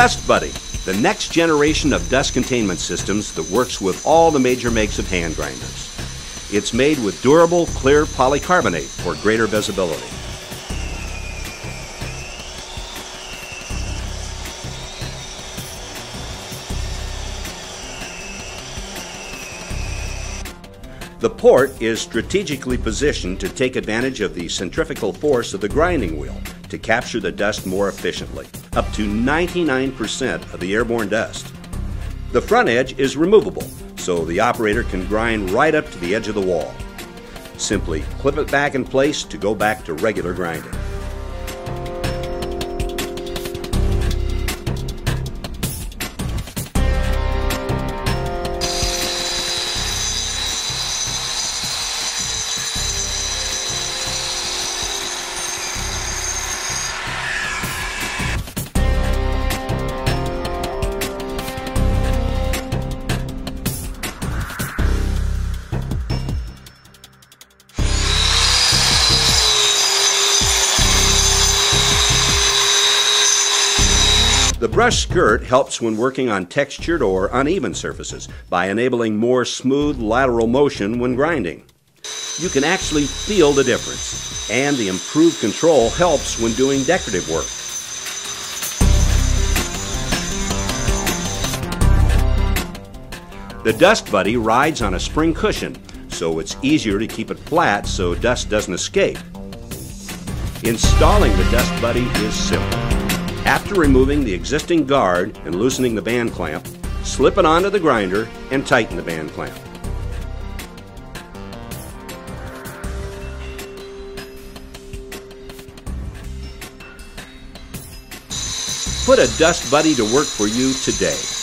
DustBuddie, the next generation of dust containment systems that works with all the major makes of hand grinders. It's made with durable, clear polycarbonate for greater visibility. The port is strategically positioned to take advantage of the centrifugal force of the grinding wheel to capture the dust more efficiently, up to 99% of the airborne dust. The front edge is removable, so the operator can grind right up to the edge of the wall. Simply clip it back in place to go back to regular grinding. The brush skirt helps when working on textured or uneven surfaces by enabling more smooth lateral motion when grinding. You can actually feel the difference, and the improved control helps when doing decorative work. The DustBuddie rides on a spring cushion, so it's easier to keep it flat so dust doesn't escape. Installing the DustBuddie is simple. After removing the existing guard and loosening the band clamp, slip it onto the grinder and tighten the band clamp. Put a DustBuddie to work for you today.